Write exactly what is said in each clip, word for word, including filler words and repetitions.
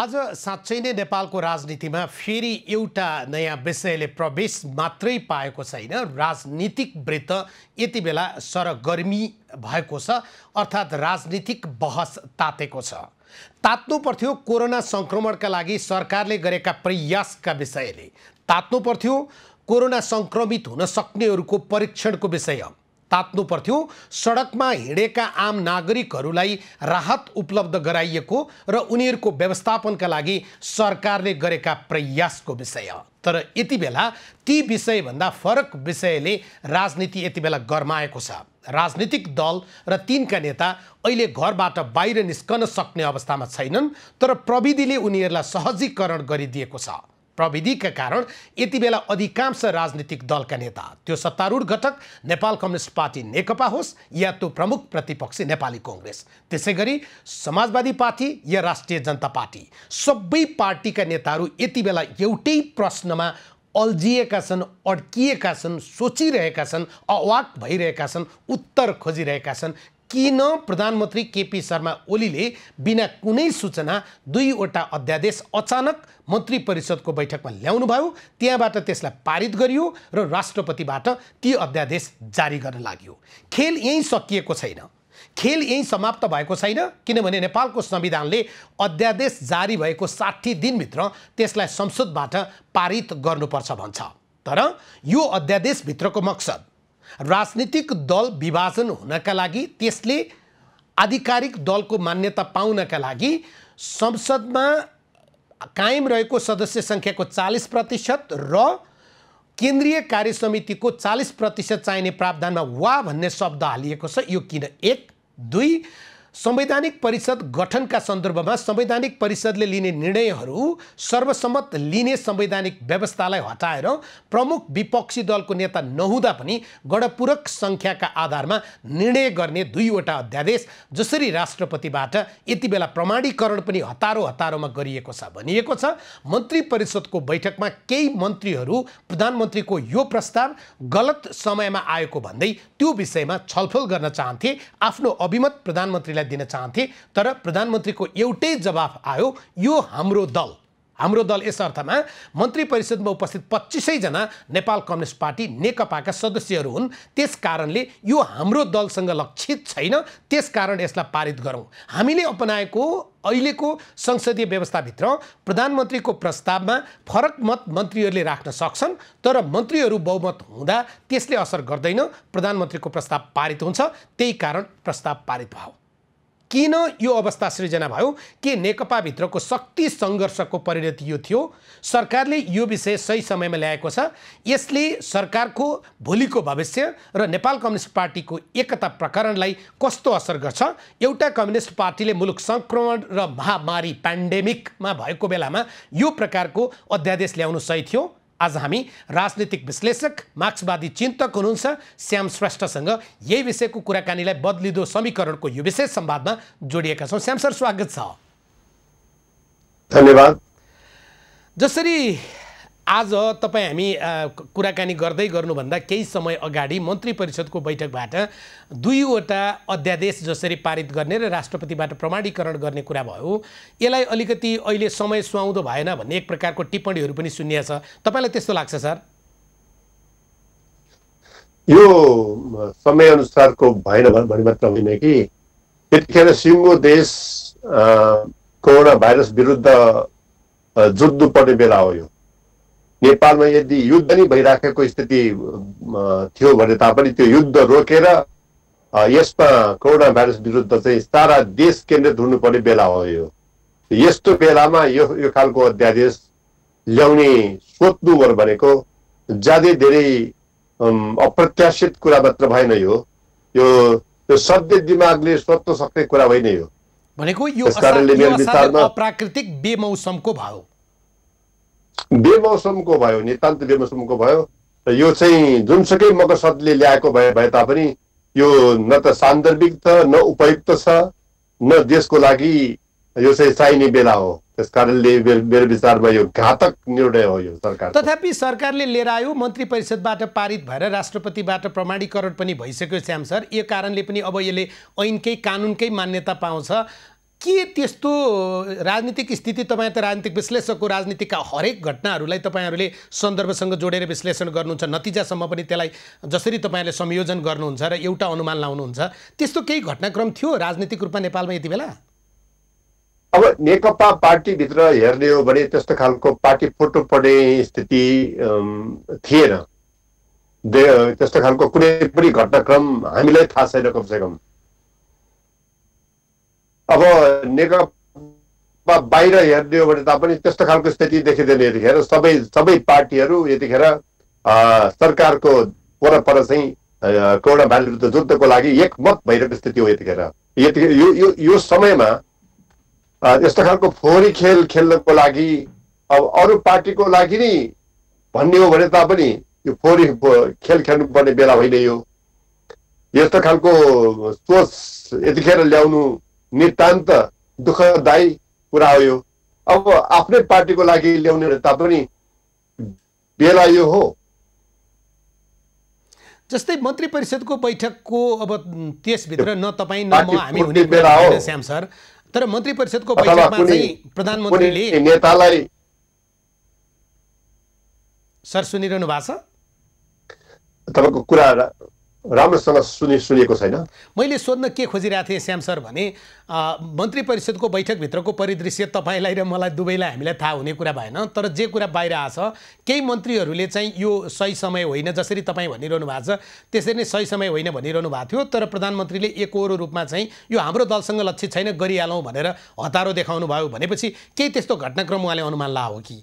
आज साँच्चै नै नेपालको राजनीतिमा फेरि एउटा नयाँ विषयले प्रवेश मात्रै पाएको छैन। राजनीतिक वृत्त यति बेला सरगर्मी भएको छ, अर्थात् राजनीतिक बहस तातेको छ। तात्नु पर्थ्यो कोरोना संक्रमणका लागि सरकारले गरेका प्रयासका विषयले, तात्नु पर्थ्यो कोरोना संक्रमित हुन सक्नेहरूको परीक्षणको विषय, तात्नु पर्थ्यो सडकमा हिँडेका आम नागरिकहरूलाई राहत उपलब्ध गराइएको र उनीहरूको व्यवस्थापनका लागि सरकारले गरेका प्रयासको विषय। तर यति बेला ती विषयभन्दा फरक विषयले राजनीति यति बेला गर्माएको छ। राजनीतिक दल र तीनका नेता अहिले घरबाट बाहिर निस्कन सक्ने अवस्थामा छैनन्, तर प्रविधिले उनीहरूलाई सहजीकरण गरिदिएको छ। प्रविधिका कारण यति बेला अधिकांश राजनीतिक दलका नेता, त्यो सत्तारूढ घटक नेपाल कम्युनिष्ट पार्टी नेकपा होस् या त्यो प्रमुख प्रतिपक्षी नेपाली कांग्रेस, त्यसैगरी समाजवादी पार्टी या राष्ट्रिय जनता पार्टी, सबै पार्टीका नेताहरू यति बेला एउटै प्रश्नमा अल्झिएका छन्, अड्किएका छन्, सोचिरहेका छन्, अवाक भइरहेका छन्, उत्तर खोजिरहेका छन्। किन प्रधानमन्त्री केपी शर्मा ओलीले बिना कुनै सूचना दुईवटा अध्यादेश अचानक मन्त्री परिषदको बैठकमा ल्याउनुभयो, त्यहाँबाट त्यसलाई पारित गरियो र राष्ट्रपतिबाट ती अध्यादेश जारी गर्न लाग्यो। खेल यही सकिएको छैन, खेल यही समाप्त भएको छैन, किनभने नेपालको संविधानले अध्यादेश जारी भएको साठी दिनभित्र त्यसलाई संसदबाट पारित गर्नुपर्छ भन्छ। तर यो अध्यादेशभित्रको मकसद राजनीतिक दल विभाजन हुनका लागि, त्यसले आधिकारिक दलको मान्यता पाउनका लागि संसदमा कायम रहेको सदस्य संख्याको चालीस प्रतिशत र केन्द्रीय कार्य समितिको चालीस प्रतिशत चाहिने प्रावधानमा वा भन्ने शब्द हालिएको छ। यो किन? एक, दुई, संवैधानिक परिषद गठनका सन्दर्भमा संवैधानिक परिषदले लिने निर्णयहरू सर्वसम्मत लिने संवैधानिक व्यवस्थालाई हटाएर प्रमुख विपक्षी दलको नेता नहुँदा पनि गणपूरक सङ्ख्याका आधारमा निर्णय गर्ने दुईवटा अध्यादेश, जसरी राष्ट्रपतिबाट यति बेला प्रमाणीकरण पनि हतारो हतारोमा गरिएको छ भनिएको छ। मन्त्री परिषदको बैठकमा केही मन्त्रीहरू प्रधानमन्त्रीको यो प्रस्ताव गलत समयमा आएको भन्दै त्यो विषयमा छलफल गर्न चाहन्थे, आफ्नो अभिमत प्रधानमन्त्रीलाई दिन चाहन्थे, तर प्रधानमन्त्रीको एउटै जवाफ आयो, यो हाम्रो दल, हाम्रो दल। यस अर्थमा मन्त्री परिषदमा उपस्थित पच्चीसै जना नेपाल कम्युनिस्ट पार्टी नेकपाका सदस्यहरू हुन्, त्यस कारणले यो हाम्रो दलसँग लक्षित छैन, त्यस कारण यसलाई पारित गरौँ। हामीले अपनाएको अहिलेको संसदीय व्यवस्थाभित्र प्रधानमन्त्रीको प्रस्तावमा फरक मत मन्त्रीहरूले राख्न सक्छन्, तर मन्त्रीहरू बहुमत हुँदा त्यसले असर गर्दैन, प्रधानमन्त्रीको प्रस्ताव पारित हुन्छ, त्यही कारण प्रस्ताव पारित भयो। किन यो अवस्था सृजना भयो? के नेकपा भित्रको शक्ति सङ्घर्षको परिणति यो थियो? सरकारले यो विषय सही समयमा ल्याएको छ, यसले सरकारको भोलिको भविष्य र नेपाल कम्युनिस्ट पार्टीको एकता प्रकरणलाई कस्तो असर गर्छ? एउटा कम्युनिस्ट पार्टीले मुलुक संक्रमण र महामारी पेन्डेमिकमा भएको बेलामा यो प्रकारको अध्यादेश ल्याउनु सही थियो। आज हामी राजनीतिक विश्लेषक, मार्क्सवादी चिन्तक हुनुहुन्छ श्याम श्रेष्ठसँग यही विषयको कुराकानीलाई बदलिदो समीकरणको यो विशेष संवादमा जोडिएका छौँ। श्याम सर, स्वागत छ। धन्यवाद। जसरी आज तपाईँ हामी कुराकानी गर्दै गर्नुभन्दा केही समय अगाडि मन्त्री परिषदको बैठकबाट दुईवटा अध्यादेश जसरी पारित गर्ने र राष्ट्रपतिबाट प्रमाणीकरण गर्ने कुरा भयो, यसलाई अलिकति अहिले समय सुहाउँदो भएन भन्ने एक प्रकारको टिप्पणीहरू पनि सुनिएको छ। तपाईँलाई त्यस्तो लाग्छ सर? यो समयअनुसारको भएन भन्ने मात्र होइन कि यतिखेर सिङ्गो देश कोरोना भाइरस विरुद्ध जुट्नुपर्ने बेला हो। यो नेपालमा यदि युद्ध नै भइराखेको स्थिति थियो भने तापनि त्यो युद्ध रोकेर यसमा कोरोना भाइरस विरुद्ध चाहिँ सारा देश केन्द्रित हुनुपर्ने बेला हो। यो यस्तो बेलामा यो यो खालको अध्यादेश ल्याउने सोच्नु भनेको ज्यादै धेरै अप्रत्याशित कुरा मात्र भएन, यो यो सधैँ दिमागले सोच्न सक्ने कुरा होइन। यो भनेको यो अप्राकृतिक बेमौसमको भयो, बेमौसमको भयो, नितान्त बेमौसमको भयो। र यो चाहिँ जुनसुकै मकसदले ल्याएको भए भए तापनि यो न त सान्दर्भिक छ, न उपयुक्त छ, न देशको लागि यो चाहिँ चाहिने बेला हो। त्यस कारणले मेरो विचारमा यो घातक निर्णय हो यो सरकार। तथापि सरकारले लिएर आयो, मन्त्री परिषदबाट पारित भएर राष्ट्रपतिबाट प्रमाणीकरण पनि भइसक्यो। श्याम सर, यो कारणले पनि अब यसले ऐनकै कानुनकै मान्यता पाउँछ। के त्यस्तो राजनीतिक स्थिति तपाई त राजनीतिक विश्लेषकको राजनीतिका हरेक घटनाहरुलाई तपाईहरुले सन्दर्भसँग जोडेर विश्लेषण गर्नुहुन्छ, नतिजासम्म पनि त्यसलाई जसरी तपाईले संयोजन गर्नुहुन्छ र एउटा अनुमान लाउनुहुन्छ, त्यस्तो केही घटनाक्रम थियो राजनीतिक रूपमा नेपालमा यति बेला? अब नेकपा पार्टी भित्र हेर्ने हो भने त्यस्तो खालको पार्टी फुट्नु पर्ने स्थिति थिएन। त्यस्तो खालको कुनै पनि घटनाक्रम हामीलाई थाहा छैन कम से कम। अब नेकपा बाहिर हेर्ने हो भने तापनि त्यस्तो खालको स्थिति देखिँदैन। यतिखेर सबै सबै पार्टीहरू यतिखेर सरकारको परपर चाहिँ कोरोना भाइरसको जुद्धको लागि एकमत भइरहेको स्थिति हो। यतिखेर यो यो यो समयमा यस्तो खालको फोहोरी खेल खेल्नको लागि अब अरू पार्टीको लागि नै भन्ने हो भने तापनि यो फोहोरी खेल खेल्नुपर्ने बेला होइन। यो यस्तो खालको सोच यतिखेर ल्याउनु नितान्त दुःखदायी कुरा हो। यो अब आफ्नै पार्टीको लागि ल्याउने भने तापनि बेला यो हो। जस्तै मन्त्री परिषदको बैठकको अब त्यसभित्र न तपाईँ न म हामी हुने बेला हो श्याम सर, तर मन्त्री परिषदको बैठकमा चाहिँ प्रधानमन्त्रीले नेतालाई सर सुनिरहनु भएको छ? तपाईको कुरा राम्रोसँग सुनि सुनेको छैन। मैले सोध्न के खोजिरहेको थिएँ श्याम सर भने मन्त्री परिषदको बैठकभित्रको परिदृश्य तपाईलाई र मलाई दुवैलाई हामीलाई थाहा हुने कुरा भएन, तर जे कुरा बाहिर आछ केही मन्त्रीहरूले चाहिँ यो सही समय होइन जसरी तपाईँ भनिरहनु भएको छ त्यसरी नै सही समय होइन भनिरहनु भएको थियो, तर प्रधानमन्त्रीले एकहोरो रूपमा चाहिँ यो हाम्रो दलसँग लक्ष्य छैन गरिहालौँ भनेर हतारो देखाउनु भयो भनेपछि केही त्यस्तो घटनाक्रम उहाँले अनुमान ला हो कि?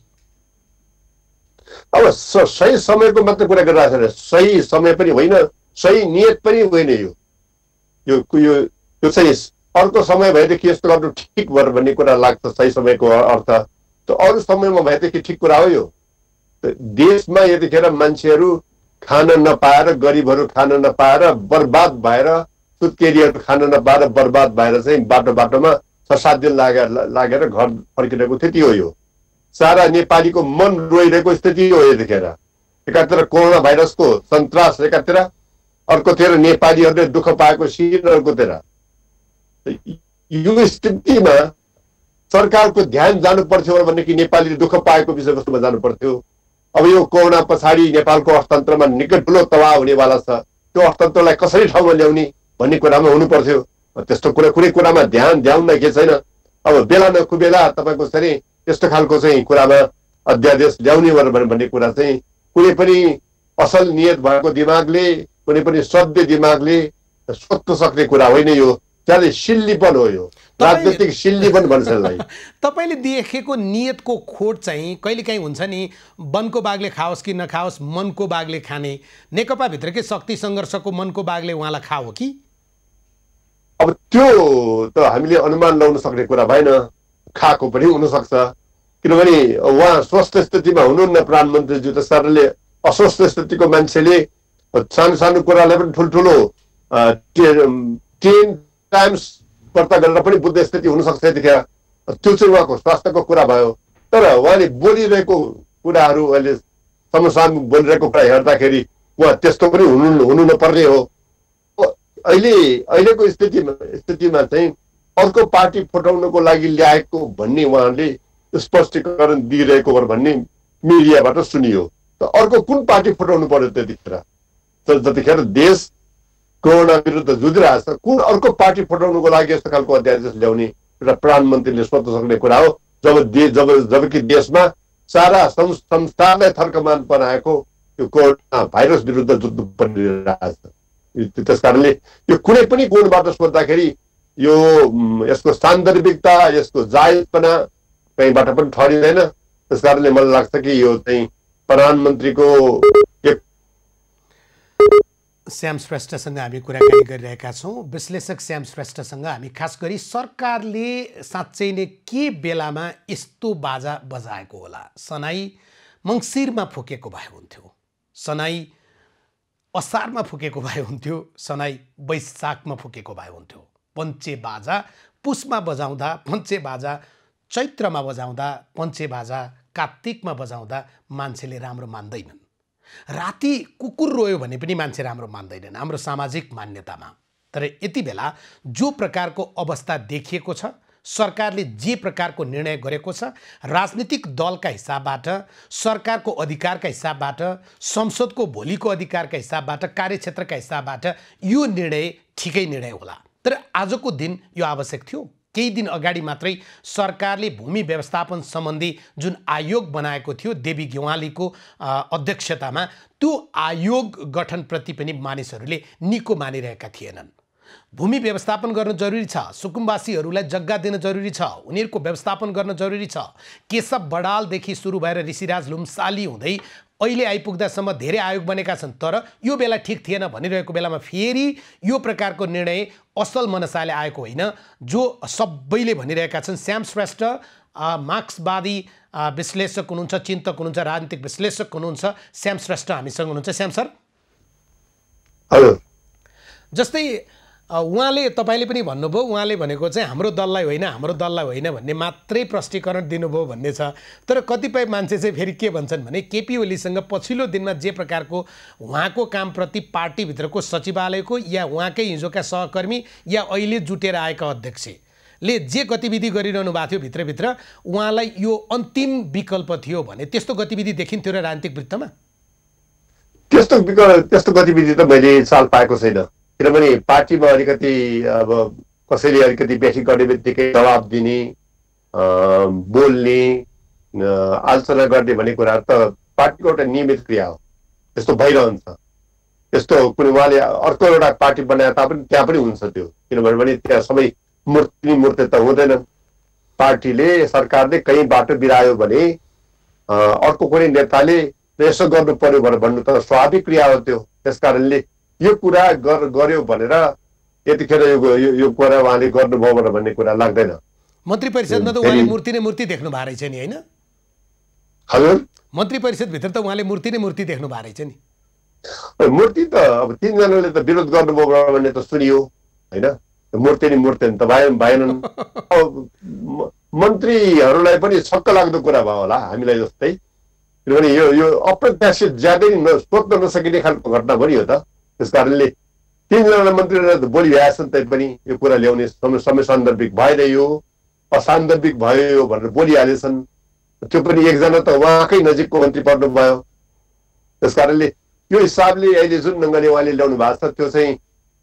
अब सही समयको मात्र कुरा गरिरहेको छ, सही समय पनि होइन, सही नियत पनि होइन। यो यो यो यो चाहिँ अर्को समय भएदेखि यस्तो गर्नु ठिक भयो भन्ने कुरा लाग्छ। सही समयको अर्थ त अरू समयमा भएदेखि ठिक कुरा हो। यो देशमा यतिखेर मान्छेहरू खान नपाएर, गरिबहरू खान नपाएर बर्बाद भएर, सुत्केरीहरू खान नपाएर बर्बाद भएर चाहिँ बाटो बाटोमा छ सात दिन लागेर लागेर घर फर्किरहेको स्थिति हो। यो सारा नेपालीको मन रोइरहेको स्थिति हो। यतिखेर एकातिर कोरोना भाइरसको सन्तास एकातिर, अर्कोतिर नेपालीहरूले दुःख पाएको सिन, अर्कोतिर यो स्थितिमा सरकारको ध्यान जानु पर्थ्यो भने कि नेपालीले दुःख पाएको विषयवस्तुमा जानु पर्थ्यो। अब यो कोरोना पछाडि नेपालको अर्थतन्त्रमा निकै ठुलो तबाह हुनेवाला छ, त्यो अर्थतन्त्रलाई कसरी ठाउँमा ल्याउने भन्ने कुरामा हुनुपर्थ्यो। त्यस्तो कुरा कुनै कुरामा ध्यान ध्याउन के छैन। अब बेला नकुबेला तपाईँको चाहिँ त्यस्तो खालको चाहिँ कुरामा अध्यादेश ल्याउने भन्ने कुरा चाहिँ कुनै पनि असल नियत भएको दिमागले, कुनै पनि सभ्य दिमागले सोच्न सक्ने कुरा होइन। यो त्यहाँले सिल्लीपन हो। यो राजनीतिक सिल्लीपन भन्छ यसलाई। तपाईँले देखेको नियतको खोट चाहिँ कहिलेकाहीँ हुन्छ नि, वनको बाघले खाओस् कि नखाओस् मनको बाघले खाने, नेकपाभित्रकै शक्ति सङ्घर्षको मनको बाघले उहाँलाई खाओ कि? अब त्यो त हामीले अनुमान लगाउन सक्ने कुरा भएन। खाएको पनि हुनसक्छ, किनभने उहाँ स्वस्थ स्थितिमा हुनुहुन्न प्रधानमन्त्रीज्यू। त्यसकारणले अस्वस्थ स्थितिको मान्छेले सानो सानो कुरालाई पनि ठुल्ठुलो टेन टाइम्स व्रत गरेर पनि बुझ्ने स्थिति हुनसक्छ। यतिखेर त्यो चाहिँ उहाँको स्वास्थ्यको कुरा भयो, तर उहाँले बोलिरहेको कुराहरू, अहिले समसाम बोलिरहेको कुरा हेर्दाखेरि उहाँ त्यस्तो पनि हुनु हुनु नपर्ने हो। अहिले अहिलेको स्थितिमा स्थितिमा चाहिँ अर्को पार्टी फुटाउनको लागि ल्याएको भन्ने उहाँले स्पष्टीकरण दिइरहेको भन्ने मिडियाबाट सुनियो। त अर्को कुन पार्टी फुटाउनु पर्यो त्यतिखेर? जतिखेर देश कोरोना विरुद्ध जुधिरहेछ, कुन अर्को पार्टी फुटाउनुको लागि यस्तो खालको अध्यादेश ल्याउने एउटा प्रधानमन्त्रीले सोच्न सक्ने कुरा हो। जब दे जब जबकि देशमा सारा संसारलाई थर्कमान बनाएको यो कोरोना भाइरस विरुद्ध जुद्ध परिरहेछ। त्यस कारणले यो कुनै पनि कोणबाट सोद्धाखेरि यो यसको सान्दर्भिकता, यसको जायजपना कहीँबाट पनि ठहरिँदैन। त्यस कारणले मलाई लाग्छ कि यो चाहिँ प्रधानमन्त्रीको श्याम श्रेष्ठसँग हामी कुराकानी गरिरहेका छौँ। विश्लेषक श्याम श्रेष्ठसँग हामी खास गरी सरकारले साँच्चै नै के बेलामा यस्तो बाजा बजाएको होला? सनाई मङ्सिरमा फुकेको भए हुन्थ्यो, सनाई असारमा फुकेको भए हुन्थ्यो, सनाई वैशाखमा फुकेको भए हुन्थ्यो। पञ्चे बाजा पुसमा बजाउँदा, पञ्चे बाजा चैत्रमा बजाउँदा, पञ्चे बाजा कार्तिकमा बजाउँदा मान्छेले राम्रो मान्दैनन्। राति कुकुर रोयो भने पनि मान्छे राम्रो मान्दैनन् हाम्रो सामाजिक मान्यतामा। तर यति बेला जो प्रकारको अवस्था देखिएको छ सरकारले जे प्रकारको निर्णय गरेको छ राजनीतिक दलका हिसाबबाट सरकारको अधिकारका हिसाबबाट संसदको भोलिको अधिकारका हिसाबबाट कार्यक्षेत्रका हिसाबबाट यो निर्णय ठिकै निर्णय होला। तर आजको दिन यो आवश्यक थियो। केही दिन अगाडि मात्रै सरकारले भूमि व्यवस्थापन सम्बन्धी जुन आयोग बनाएको थियो देवी ग्यावलीको अध्यक्षतामा, त्यो आयोग गठनप्रति पनि मानिसहरूले निको मानिरहेका थिएनन्। भूमि व्यवस्थापन गर्न जरुरी छ, सुकुम्बासीहरूलाई जग्गा दिन जरुरी छ, उनीहरूको व्यवस्थापन गर्न जरुरी छ। केशव बडालदेखि सुरु भएर ऋषिराज लुम्साली हुँदै अहिले आइपुग्दासम्म धेरै आयोग बनेका छन्, तर यो बेला ठिक थिएन भनिरहेको बेलामा फेरि यो प्रकारको निर्णय असल मनसाले आएको होइन। जो सबैले भनिरहेका छन्, श्याम श्रेष्ठ मार्क्सवादी विश्लेषक हुनुहुन्छ, चिन्तक हुनुहुन्छ, राजनीतिक विश्लेषक हुनुहुन्छ, श्याम श्रेष्ठ हामीसँग हुनुहुन्छ। Shyam sir hello. जस्तै उहाँले तपाईले पनि भन्नुभयो, उहाँले भनेको चाहिँ हाम्रो दललाई होइन हाम्रो दललाई होइन भन्ने मात्रै प्रष्टीकरण दिनुभयो भन्ने छ। तर कतिपय मान्छे चाहिँ फेरि के भन्छन् भने केपी ओलीसँग पछिल्लो दिनमा जे प्रकारको उहाँको कामप्रति पार्टीभित्रको सचिवालयको या उहाँकै हिजोका सहकर्मी या अहिले जुटेर आएका अध्यक्षले जे गतिविधि गरिरहनु भएको थियो भित्रभित्र उहाँलाई यो अन्तिम विकल्प थियो भने त्यस्तो गतिविधि देखिन्थ्यो र राजनीतिक वृत्तमा? त्यस्तो विकल्प त्यस्तो गतिविधि त मैले चाल पाएको छैन, किनभने पार्टीमा अलिकति अब कसैले अलिकति बेसी गर्ने बित्तिकै जवाब दिने, बोल्ने, आलोचना गर्ने भन्ने कुराहरू त पार्टीको एउटा नियमित क्रिया हो। त्यस्तो भइरहन्छ। त्यस्तो कुनै उहाँले अर्को एउटा पार्टी बनाए तापनि त्यहाँ पनि हुन्छ त्यो, किनभने त्यहाँ सबै मूर्ति मूर्ति त हुँदैन। पार्टीले सरकारले कहीँ बाटो बिरायो भने अर्को कुनै नेताले यसो गर्नु पर्यो भनेर भन्नु त स्वाभाविक क्रिया हो त्यो। त्यस कारणले यो कुरा गर गर्यो भनेर यतिखेर यो यो कुरा उहाँले गर्नुभयो भनेर भन्ने कुरा लाग्दैन। मन्त्री परिषदमा त उहाँले मूर्ति नै मूर्ति देख्नु भएको रहेछ नि, हैन हजुर? मन्त्री परिषदभित्र त उहाँले मूर्ति नै मूर्ति देख्नु भएको रहेछ नि। मूर्ति त अब तीनजनाले त विरोध गर्नुभयो भन्ने त सुनियो हैन, मूर्ति नै मूर्ति त भएनन्। मन्त्रीहरूलाई पनि शक्क लाग्दो कुरा भयो होला हामीलाई जस्तै, किनभने यो यो अप्रत्याशित ज्यादै सोध्न नसकिने खालको घटना पनि हो त। त्यस कारणले तीनजना मन्त्रीहरू बोलिरहेछन्, तैपनि यो कुरा ल्याउने समय सान्दर्भिक भएन, यो असान्दर्भिक भयो भनेर बोलिहालेछन्। त्यो पनि एकजना त उहाँकै नजिकको मन्त्री पर्नुभयो। त्यस कारणले यो हिसाबले अहिले जुन ढङ्गले उहाँले ल्याउनु भएको छ त्यो चाहिँ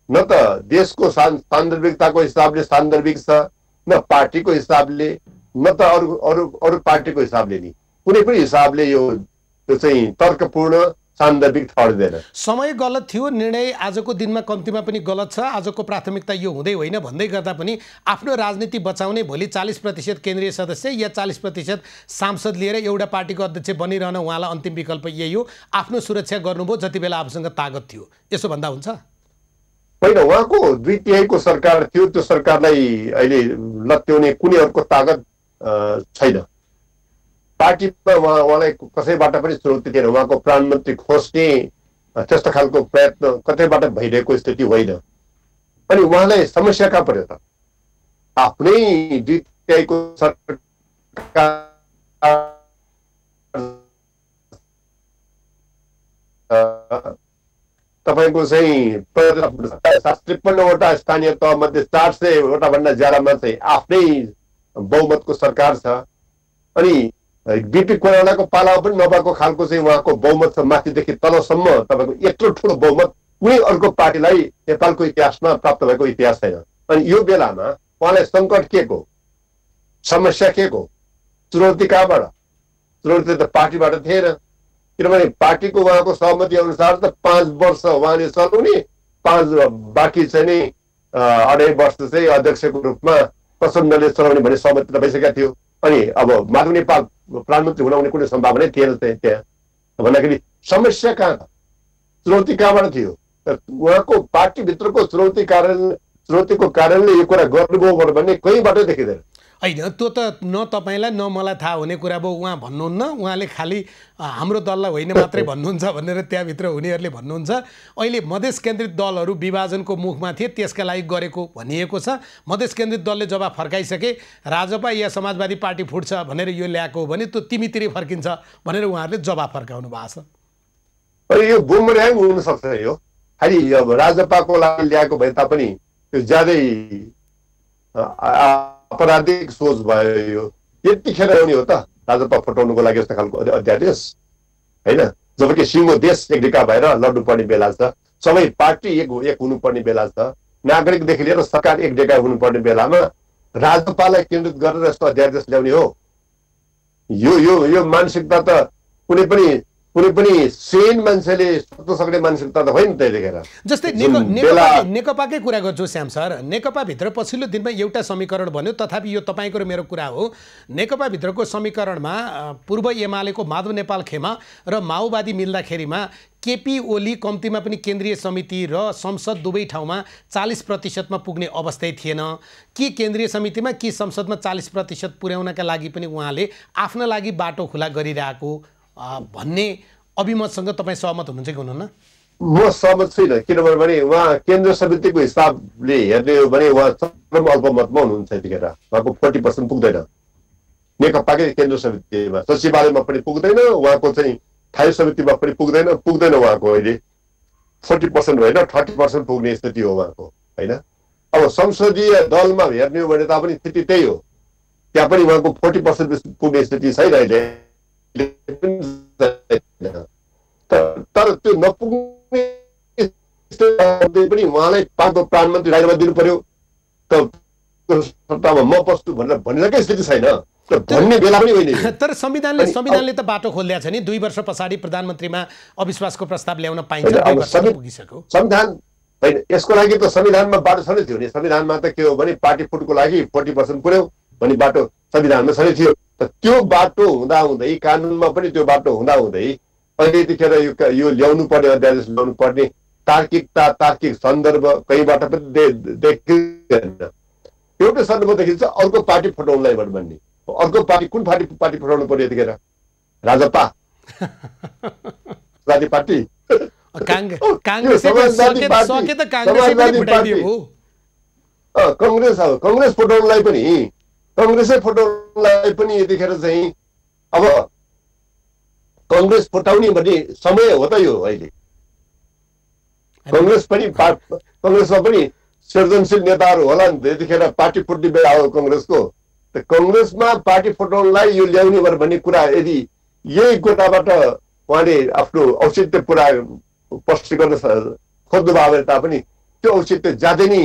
न त देशको सान्दर्भिकताको हिसाबले सान्दर्भिक छ, न पार्टीको हिसाबले, न त अरू अरू अरू पार्टीको हिसाबले, नि कुनै पनि हिसाबले यो त्यो चाहिँ तर्कपूर्ण सान्दर्भिक ठहरदैन। समय गलत थियो, निर्णय आजको दिनमा कम्तीमा पनि गलत छ। आजको प्राथमिकता यो हुँदै होइन भन्दै गर्दा पनि आफ्नो राजनीति बचाउने, भोलि चालीस प्रतिशत केन्द्रीय सदस्य या चालीस प्रतिशत सांसद लिएर एउटा पार्टीको अध्यक्ष बनिरहन उहाँलाई अन्तिम विकल्प यही हो। आफ्नो सुरक्षा गर्नुभयो जति बेला आफूसँग तागत थियो, यसो भन्दा हुन्छ होइन? उहाँको दुई तिहाईको सरकार थियो, त्यो सरकारलाई अहिले लत्याउने कुनै अर्को तागत छैन। पार्टीमा उहाँ उहाँलाई कसैबाट पनि चुनौती दिएर उहाँको प्रधानमन्त्री खोज्ने त्यस्तो खालको प्रयत्न कतैबाट भइरहेको स्थिति होइन। अनि उहाँलाई समस्या कहाँ पर्यो त? आफ्नै दुईको तपाईँको चाहिँ सात त्रिपन्नवटा स्थानीय तहमध्ये चार सयवटा भन्दा ज्यादामा चाहिँ आफ्नै बहुमतको सरकार छ। अनि बिपी कोइरालाको पाला पनि नभएको खालको चाहिँ उहाँको बहुमत छ, माथिदेखि तलसम्म तपाईँको यत्रो ठुलो बहुमत कुनै अर्को पार्टीलाई नेपालको इतिहासमा प्राप्त भएको इतिहास छैन। अनि यो बेलामा उहाँलाई सङ्कट के को, समस्या के को, चुनौती कहाँबाट? चुनौती त पार्टीबाट थिएन, किनभने पार्टीको उहाँको सहमति अनुसार त पाँच वर्ष उहाँले चलाउने, पाँच बाँकी चाहिँ नि अढाई वर्ष चाहिँ अध्यक्षको रूपमा प्रचण्डले चलाउने भन्ने सहमति त भइसकेको थियो। अनि अब माधव नेपाल प्रधानमन्त्री हुन आउने कुनै सम्भावना थिएन त्यहाँ, भन्दाखेरि समस्या कहाँ छ, चुनौती कहाँबाट थियो? उहाँको पार्टीभित्रको चुनौती कारण चुनौतीको कारणले यो कुरा गर्नुभयो भनेर भन्ने कहीँबाट देखिँदैन होइन। त्यो त न तपाईँलाई न मलाई थाहा हुने कुरा भयो। उहाँ भन्नुहुन्न, उहाँले खालि हाम्रो दललाई होइन मात्रै भन्नुहुन्छ भनेर त्यहाँभित्र हुनेहरूले भन्नुहुन्छ। अहिले मधेस केन्द्रित दलहरू विभाजनको मुखमा थिए, त्यसका लागि गरेको भनिएको छ। मधेस केन्द्रित दलले जवाब फर्काइसके, राजपा या समाजवादी पार्टी फुट्छ भनेर यो ल्याएको हो भने त्यो तिमीतिरै फर्किन्छ भनेर उहाँहरूले जवाब फर्काउनु भएको छ। यो बुमर्याङ हुनसक्छ, यो खालि राजपाको लागि ल्याएको भए तापनि त्यो ज्यादै अपराधिक सोच भयो। यतिखेर आउने हो त राजपा फटाउनुको लागि यस्तो खालको अध्यादेश हैन, जबकि सिङ्गो देश एकडिका भएर लड्नुपर्ने बेला छ, सबै पार्टी एक एक हुनुपर्ने बेला छ, नागरिकदेखि लिएर सरकार एकडिका हुनुपर्ने बेलामा राजपालाई केन्द्रित गरेर यस्तो अध्यादेश ल्याउने हो। यो यो यो मानसिकता त कुनै पनि कुनै पनि सेन मान्छेले सोच्न सक्ने मानसिकता त होइन त्यतिखेर। जस्तै नेकपाकै कुरा गर्छु श्याम सर, नेकपा भित्र पछिल्लो दिनमा एउटा समीकरण बन्यो, तथापि यो तपाईँको र मेरो कुरा हो, नेकपा भित्रको समीकरणमा पूर्व एमालेको माधव नेपाल खेमा र माओवादी मिल्दाखेरिमा केपी ओली कम्तीमा पनि केन्द्रीय समिति र संसद दुवै ठाउँमा चालीस प्रतिशतमा पुग्ने अवस्थै थिएन कि केन्द्रीय समितिमा कि संसदमा चालीस प्रतिशत पुर्याउनका लागि पनि उहाँले आफ्ना लागि बाटो खुला गरिरहेको भन्ने अभिमतसँग तपाईँ सहमत हुनुहुन्छ कि हुनुहुन्न? म सहमत छैन, किनभने उहाँ केन्द्र समितिको हिसाबले हेर्ने हो भने उहाँ चरम अल्पमतमा हुनुहुन्छ। यतिखेर उहाँको फोर्टी पर्सेन्ट पुग्दैन नेकपाकै केन्द्र समितिमा, सचिवालयमा पनि पुग्दैन, उहाँको चाहिँ थायी समितिमा पनि पुग्दैन पुग्दैन उहाँको अहिले फोर्टी पर्सेन्ट होइन थर्टी पर्सेन्ट पुग्ने स्थिति हो उहाँको होइन। अब संसदीय दलमा हेर्ने हो भने तापनि स्थिति त्यही हो, त्यहाँ पनि उहाँको फोर्टी पर्सेन्ट पुग्ने स्थिति छैन अहिले। तर त्यो नपुग्ने पनि उहाँलाई प्रधानमन्त्री राजीनामा दिनु पर्यो, सत्तामा म बस्छु भनेर भनिरहेकै स्थिति छैन भन्ने बेला पनि होइन। तर संविधानले संविधानले त बाटो खोलिया छ नि, दुई वर्ष पछाडि प्रधानमन्त्रीमा अविश्वासको प्रस्ताव ल्याउन पाइन्छ, संविधान होइन यसको लागि त संविधानमा बाटो छँदै थियो नि। संविधानमा त के हो भने पार्टी फुटको लागि फोर्टी पर्सेन्ट पुर्याउ भन्ने बाटो संविधानमा छँदै थियो, त्यो बाटो हुँदाहुँदै कानुनमा पनि त्यो बाटो हुँदाहुँदै अहिले यतिखेर यो यो ल्याउनु पर्ने अध्यादेश ल्याउनु पर्ने तार्किकता तार्किक सन्दर्भ कहीँबाट पनि देखिँदैन। एउटै सन्दर्भ देखिन्छ अर्को पार्टी फटाउनुलाई भन्ने, अर्को पार्टी कुन पार्टी पार्टी फटाउनु पर्यो यतिखेर? Rajpa Samajwadi party Congress Congress फटाउनुलाई पनि कङ्ग्रेसै फुटाउनलाई पनि यतिखेर चाहिँ अब कङ्ग्रेस फुटाउने भन्ने समय हो त यो अहिले। कङ्ग्रेस पनि कङ्ग्रेसमा पनि सृजनशील नेताहरू होला नि त, यतिखेर पार्टी फुट्ने बेला हो कङ्ग्रेसको। त कङ्ग्रेसमा पार्टी फुटाउनलाई यो ल्याउने भन्ने कुरा यदि यही कुराबाट उहाँले आफ्नो औचित्य पुरा स्पष्ट गर्न खोज्नुभयो भने तापनि त्यो औचित्य ज्यादै नै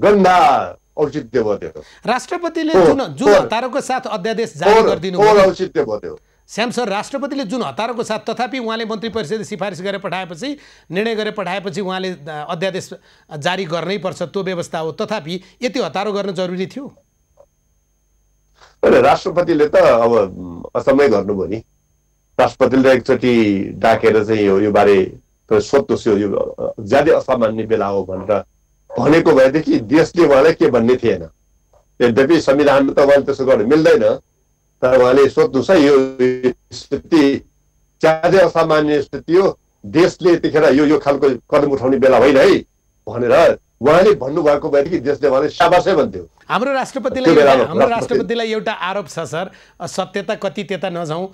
गन्दा औचित्य भयो त्यो। राष्ट्रपतिले जुन जुन हतारको साथ अध्यादेश जारी गरिदिनु औचित्य भयो। श्याम सर, राष्ट्रपतिले जुन हतारको साथ, तथापि उहाँले मन्त्री परिषदले सिफारिस गरेर पठाएपछि निर्णय गरेर पठाएपछि उहाँले अध्यादेश जारी गर्नै पर्छ, त्यो व्यवस्था हो, तथापि यति हतारो गर्न जरुरी थियो? राष्ट्रपतिले त अब असमय गर्नुभयो नि, राष्ट्रपतिले एकचोटि डाकेर चाहिँ यो बारे सोध्नुहोस्, यो ज्यादै असामान्य बेला हो भनेर भनेको भएदेखि देशले उहाँलाई के भन्ने थिएन। यद्यपि संविधानमा त उहाँले त्यसो गर्नु मिल्दैन, तर उहाँले सोध्नुहोस् है यो स्थिति ज्यादै असामान्य स्थिति हो, देशले यतिखेर यो यो खालको कदम उठाउने बेला होइन है भनेर उहाँले भन्नुभएको भएदेखि देशले उहाँले शाबासै भन्थ्यो। हाम्रो राष्ट्रपतिलाई हाम्रो राष्ट्रपतिलाई एउटा आरोप छ सर, सत्यता कति त्यता नजाउँ,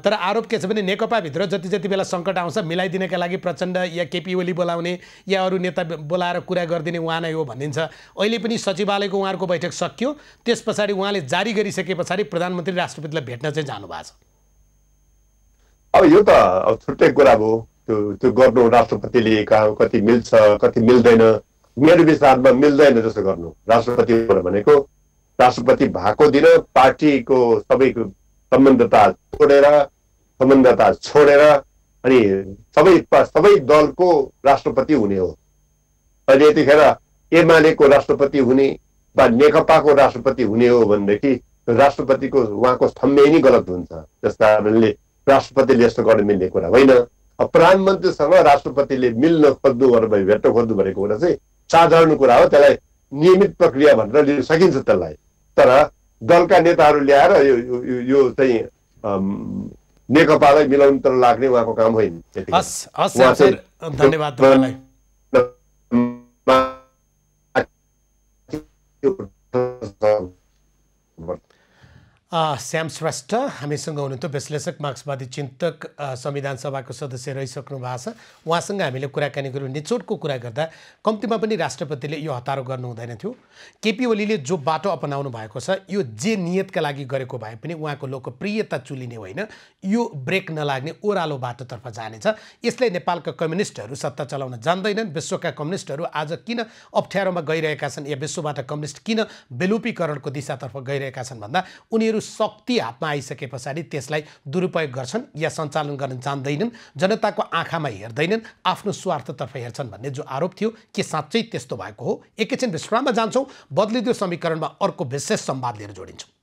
तर आरोप के छ भने नेकपाभित्र जति जति बेला सङ्कट आउँछ मिलाइदिनका लागि प्रचण्ड या केपी ओली बोलाउने या अरू नेता बोलाएर कुरा गरिदिने उहाँ नै हो भनिन्छ। अहिले पनि सचिवालयको उहाँहरूको बैठक सकियो, त्यस पछाडि उहाँले जारी गरिसके पछाडि प्रधानमन्त्री राष्ट्रपतिलाई भेट्न चाहिँ जानुभएको छ। अब यो त अब छुट्टै कुरा भयो, त्यो त्यो गर्नु राष्ट्रपतिले कहाँ कति मिल्छ कति मिल्दैन, मेरो विचारमा मिल्दैन जस्तो गर्नु। राष्ट्रपति भनेको राष्ट्रपति भएको दिन पार्टीको सबै सम्बन्धता छोडेर सम्बन्धता छोडेर अनि सबै सबै दलको राष्ट्रपति हुने हो। अहिले यतिखेर एमालेको राष्ट्रपति हुने वा नेकपाको राष्ट्रपति हुने हो भनेदेखि राष्ट्रपतिको उहाँको सम्मेय नै गलत हुन्छ, त्यस कारणले राष्ट्रपतिले यस्तो गर्न मिल्ने कुरा होइन। प्रधानमन्त्रीसँग राष्ट्रपतिले मिल्न खोज्नु भेट्न खोज्नु भनेको कुरा चाहिँ साधारण कुरा हो, त्यसलाई नियमित प्रक्रिया भनेर लिन सकिन्छ त्यसलाई। तर दलका नेताहरू ल्याएर यो यो, यो चाहिँ नेकपालाई मिलाउनु तर लाग्ने उहाँको काम होइन। हस् हस् सर, धन्यवाद तपाईलाई। श्याम श्रेष्ठ हामीसँग हुनुहुन्छ, विश्लेषक मार्क्सवादी चिन्तक, संविधान सभाको सदस्य रहिसक्नु भएको छ। उहाँसँग हामीले कुराकानी गरौँ। निचोडको कुरा गर्दा कम्तीमा पनि राष्ट्रपतिले यो हतारो गर्नु हुँदैन थियो। केपी ओलीले जो बाटो अपनाउनु भएको छ, यो जे नियतका लागि गरेको भए पनि उहाँको लोकप्रियता चुलिने होइन, यो ब्रेक नलाग्ने ओह्रालो बाटोतर्फ जानेछ। यसले नेपालका कम्युनिस्टहरू सत्ता चलाउन जान्दैनन्। विश्वका कम्युनिस्टहरू आज किन अप्ठ्यारोमा गइरहेका छन् या विश्वबाट कम्युनिस्ट किन बेलुपीकरणको दिशातर्फ गइरहेका छन् भन्दा उनीहरू शक्ति हातमा आइसके पछाडि त्यसलाई दुरुपयोग गर्छन् या सञ्चालन गर्न जान्दैनन्, जनताको आँखामा हेर्दैनन्, आफ्नो स्वार्थतर्फ हेर्छन् भन्ने जो आरोप थियो, के साँच्चै त्यस्तो भएको हो? एकैछिन विश्राममा जान्छौँ, बदलिदियो समीकरणमा अर्को विशेष संवाद लिएर जोडिन्छौँ।